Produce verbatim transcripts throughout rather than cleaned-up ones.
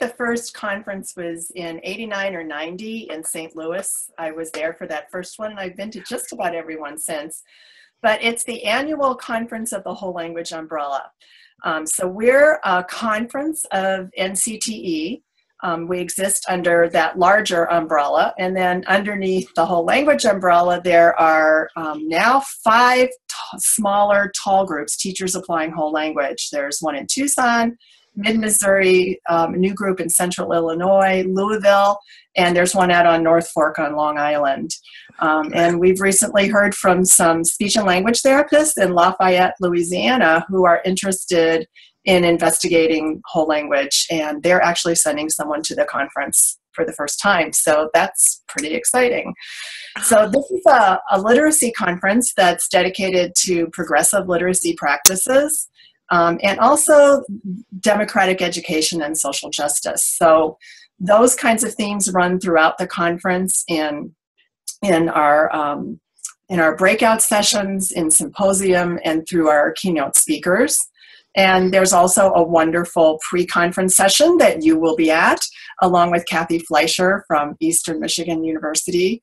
the first conference was in eighty-nine or ninety in Saint Louis. I was there for that first one, and I've been to just about everyone since. But it's the annual conference of the Whole Language Umbrella. Um, so we're a conference of N C T E. Um, we exist under that larger umbrella, and then underneath the Whole Language Umbrella, there are um, now five t- smaller tall groups, teachers applying whole language. There's one in Tucson, mid-Missouri, um, a new group in central Illinois, Louisville, and there's one out on North Fork on Long Island. Um, and we've recently heard from some speech and language therapists in Lafayette, Louisiana, who are interested in investigating whole language, and they're actually sending someone to the conference for the first time, so that's pretty exciting. So this is a, a literacy conference that's dedicated to progressive literacy practices, um, and also democratic education and social justice. So those kinds of themes run throughout the conference in, in our um, in our breakout sessions, in symposium, and through our keynote speakers. And there's also a wonderful pre-conference session that you will be at, along with Kathy Fleischer from Eastern Michigan University.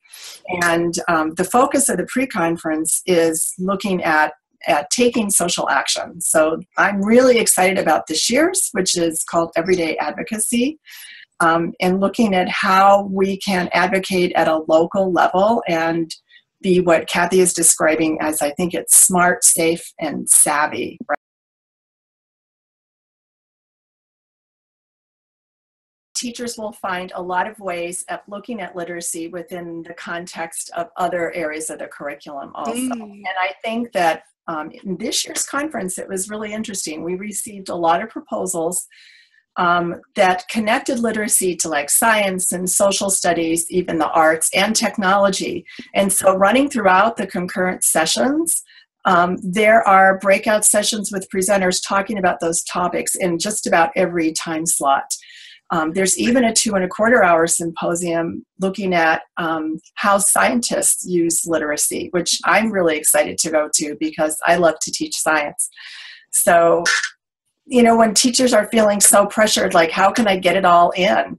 And um, the focus of the pre-conference is looking at, at taking social action. So I'm really excited about this year's, which is called Everyday Advocacy, um, and looking at how we can advocate at a local level and be what Kathy is describing as, I think it's smart, safe, and savvy, right? Teachers will find a lot of ways of looking at literacy within the context of other areas of the curriculum also. Mm. And I think that um, in this year's conference, it was really interesting. We received a lot of proposals um, that connected literacy to like science and social studies, even the arts and technology. And so running throughout the concurrent sessions, Um, there are breakout sessions with presenters talking about those topics in just about every time slot. Um, there's even a two and a quarter hour symposium looking at um, how scientists use literacy, which I'm really excited to go to because I love to teach science. So, you know, when teachers are feeling so pressured, like, how can I get it all in?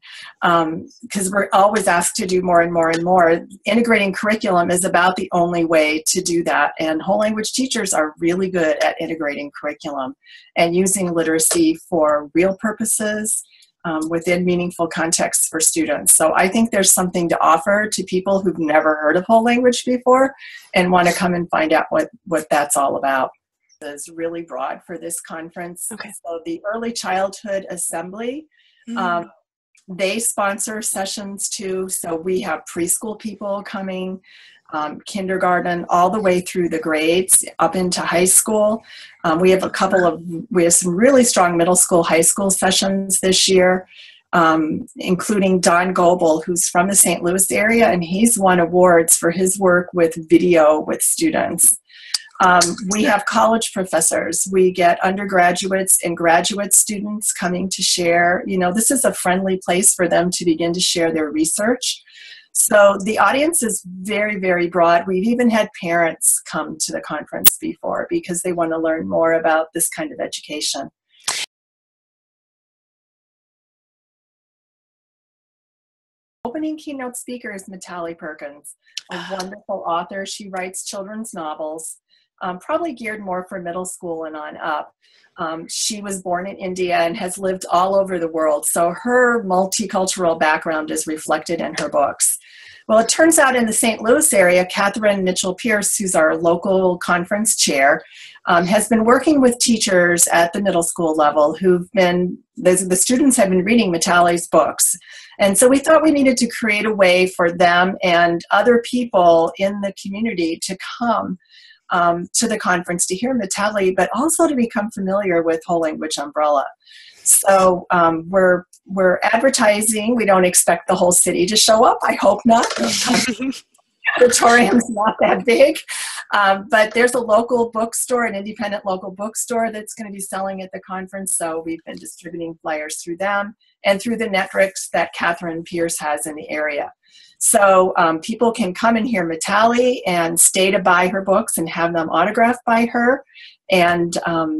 Because um, we're always asked to do more and more and more. Integrating curriculum is about the only way to do that. And whole language teachers are really good at integrating curriculum and using literacy for real purposes um, within meaningful contexts for students. So I think there's something to offer to people who've never heard of whole language before and want to come and find out what, what that's all about. Is really broad for this conference. Okay. So the Early Childhood Assembly, mm. um, they sponsor sessions too. So we have preschool people coming, um, kindergarten, all the way through the grades up into high school. Um, we have a couple of, we have some really strong middle school, high school sessions this year, um, including Don Goebel, who's from the Saint Louis area, and he's won awards for his work with video with students. Um, we have college professors. We get undergraduates and graduate students coming to share. You know, this is a friendly place for them to begin to share their research. So the audience is very, very broad. We've even had parents come to the conference before because they want to learn more about this kind of education. Opening keynote speaker is Mitali Perkins, a wonderful author. She writes children's novels. Um, probably geared more for middle school and on up. Um, she was born in India and has lived all over the world, so her multicultural background is reflected in her books. Well, it turns out in the Saint Louis area, Catherine Mitchell Pierce, who's our local conference chair, um, has been working with teachers at the middle school level who've been, the, the students have been reading Mitali's books. And so we thought we needed to create a way for them and other people in the community to come Um, to the conference to hear Mitali, but also to become familiar with Whole Language Umbrella. So um, we're, we're advertising. We don't expect the whole city to show up. I hope not. The auditorium's not that big. Um, but there's a local bookstore, an independent local bookstore that's going to be selling at the conference. So we've been distributing flyers through them and through the networks that Catherine Pierce has in the area. So um, people can come and hear Mitali and stay to buy her books and have them autographed by her, and um,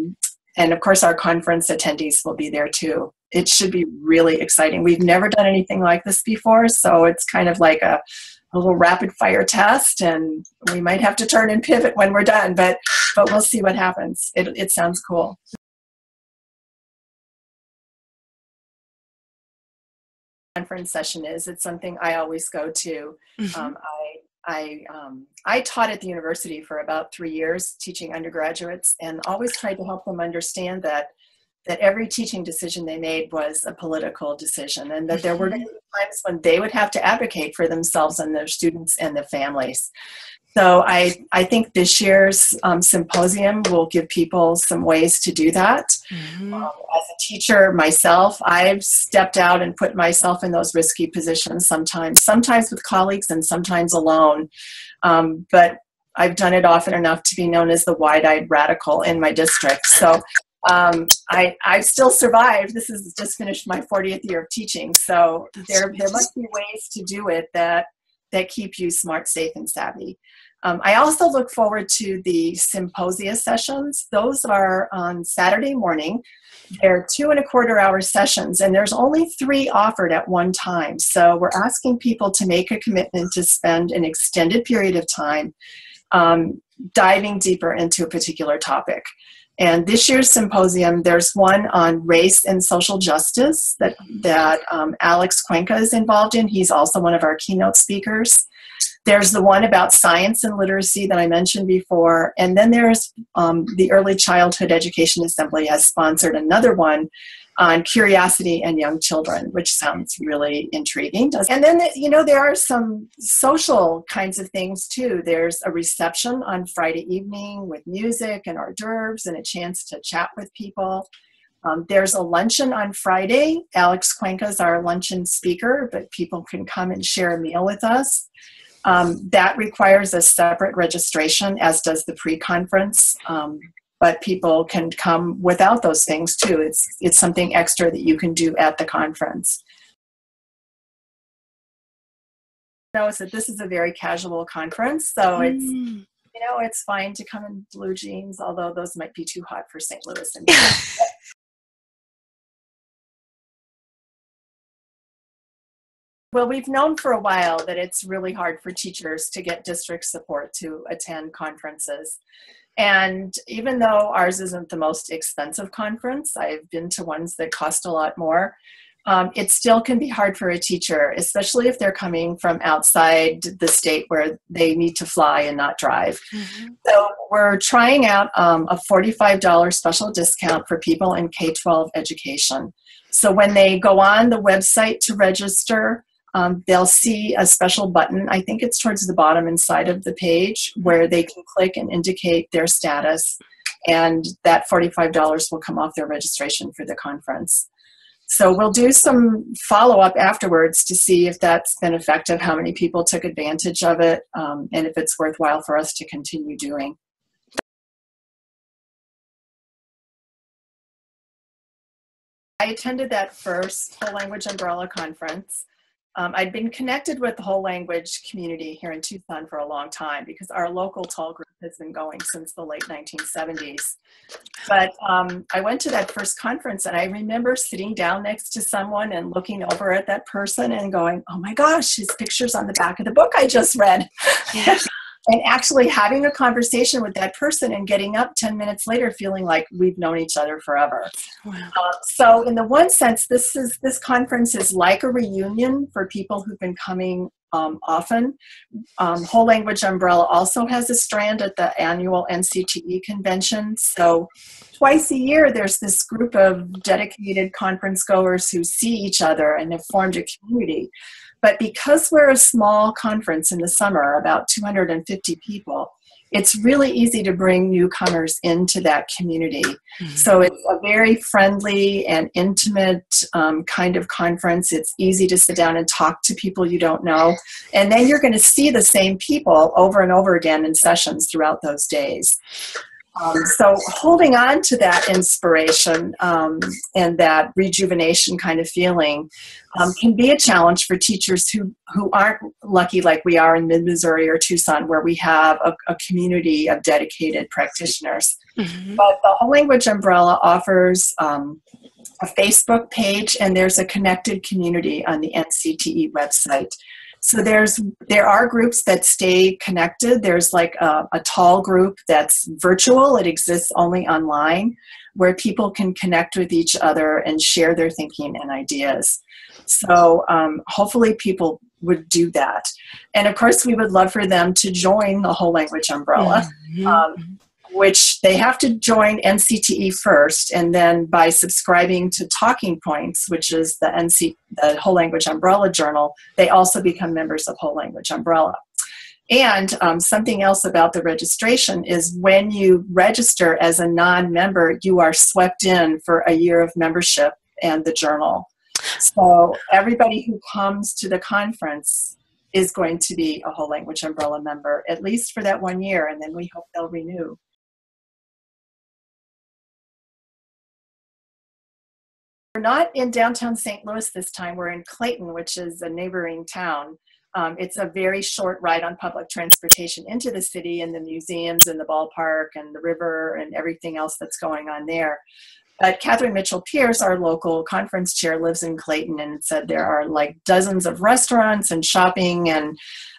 And of course, our conference attendees will be there too. It should be really exciting. We've never done anything like this before, so it's kind of like a, a little rapid fire test, and we might have to turn and pivot when we're done, but, but we'll see what happens. It, it sounds cool. Conference session is, it's something I always go to. Mm-hmm. um, I I, um, I taught at the university for about three years, teaching undergraduates, and always tried to help them understand that that every teaching decision they made was a political decision, and that there were times when they would have to advocate for themselves and their students and their families. So I, I think this year's um, symposium will give people some ways to do that. Mm-hmm. Um, as a teacher myself, I've stepped out and put myself in those risky positions sometimes, sometimes with colleagues and sometimes alone. Um, but I've done it often enough to be known as the wide-eyed radical in my district. So um, I, I've still survived. This is just finished my fortieth year of teaching. So there, there must be ways to do it that that keep you smart, safe, and savvy. Um, I also look forward to the symposia sessions. Those are on Saturday morning. They're two and a quarter hour sessions, and there's only three offered at one time. So we're asking people to make a commitment to spend an extended period of time um, diving deeper into a particular topic. And this year's symposium, there's one on race and social justice that, that um, Alex Cuenca is involved in. He's also one of our keynote speakers. There's the one about science and literacy that I mentioned before. And then there's um, the Early Childhood Education Assembly has sponsored another one on curiosity and young children, which sounds really intriguing. And then, you know, there are some social kinds of things too. There's a reception on Friday evening with music and hors d'oeuvres and a chance to chat with people. Um, there's a luncheon on Friday. Alex Cuenca is our luncheon speaker, but people can come and share a meal with us. Um, that requires a separate registration, as does the pre-conference. Um, But people can come without those things too. It's, it's something extra that you can do at the conference. Notice that this is a very casual conference, so it's, mm. you know, it's fine to come in blue jeans, although those might be too hot for Saint Louis. And well, we've known for a while that it's really hard for teachers to get district support to attend conferences. And even though ours isn't the most expensive conference, I've been to ones that cost a lot more, um, it still can be hard for a teacher, especially if they're coming from outside the state where they need to fly and not drive. Mm-hmm. So we're trying out um, a forty-five dollar special discount for people in K twelve education. So when they go on the website to register, Um, they'll see a special button, I think it's towards the bottom inside of the page, where they can click and indicate their status, and that forty-five dollars will come off their registration for the conference. So we'll do some follow-up afterwards to see if that's been effective, how many people took advantage of it, um, and if it's worthwhile for us to continue doing. I attended that first Whole Language Umbrella conference. Um, I'd been connected with the whole language community here in Tucson for a long time because our local tall group has been going since the late nineteen seventies. But um, I went to that first conference, and I remember sitting down next to someone and looking over at that person and going, oh my gosh, his picture's on the back of the book I just read. Yeah. And actually having a conversation with that person and getting up ten minutes later feeling like we've known each other forever. Wow. Uh, so in the one sense, this, is, this conference is like a reunion for people who've been coming um, often. Um, Whole Language Umbrella also has a strand at the annual N C T E convention. So twice a year, there's this group of dedicated conference goers who see each other and have formed a community. But because we're a small conference in the summer, about two hundred fifty people, it's really easy to bring newcomers into that community. Mm-hmm. So it's a very friendly and intimate um, kind of conference. It's easy to sit down and talk to people you don't know. And then you're going to see the same people over and over again in sessions throughout those days. Um, so holding on to that inspiration um, and that rejuvenation kind of feeling um, can be a challenge for teachers who, who aren't lucky like we are in mid-Missouri or Tucson, where we have a, a community of dedicated practitioners. Mm-hmm. But the Whole Language Umbrella offers um, a Facebook page, and there's a connected community on the N C T E website. So there's there are groups that stay connected. There's like a, a tall group that's virtual. It exists only online, where people can connect with each other and share their thinking and ideas. So um, hopefully people would do that. And of course, we would love for them to join the Whole Language Umbrella, mm-hmm. um, which they have to join N C T E first, and then by subscribing to Talking Points, which is the N C the Whole Language Umbrella Journal, they also become members of Whole Language Umbrella. And um, something else about the registration is when you register as a non-member, you are swept in for a year of membership and the journal. So everybody who comes to the conference is going to be a Whole Language Umbrella member, at least for that one year, and then we hope they'll renew. We're not in downtown Saint Louis this time. We're in Clayton, which is a neighboring town. Um, it's a very short ride on public transportation into the city, and the museums and the ballpark and the river and everything else that's going on there. But Catherine Mitchell Pierce, our local conference chair, lives in Clayton, and said there are like dozens of restaurants and shopping and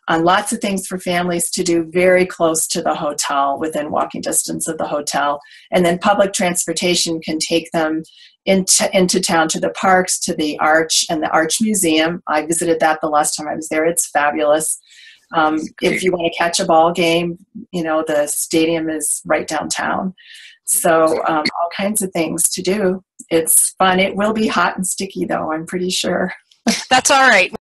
uh, lots of things for families to do very close to the hotel, within walking distance of the hotel. And then public transportation can take them into, into town, to the parks, to the Arch and the Arch Museum. I visited that the last time I was there. It's fabulous. Um, if you want to catch a ball game, you know, the stadium is right downtown. So um, all kinds of things to do. It's fun. It will be hot and sticky, though, I'm pretty sure. That's all right.